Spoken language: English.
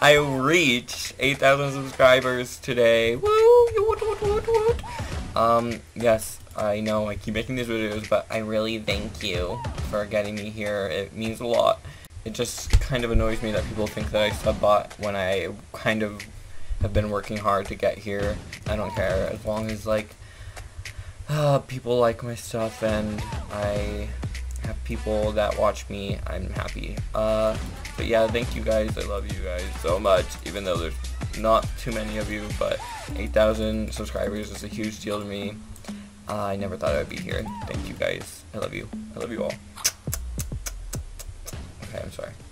I reached 8,000 subscribers today. Woo! Yes, I know I keep making these videos, but I really thank you for getting me here. It means a lot. It just kind of annoys me that people think that I sub-bot when I kind of have been working hard to get here. I don't care, as long as, like, people like my stuff and I have people that watch me, I'm happy. But yeah, thank you guys, I love you guys so much, even though there's not too many of you, but 8,000 subscribers is a huge deal to me. I never thought I would be here. Thank you guys, I love you all. Okay, I'm sorry.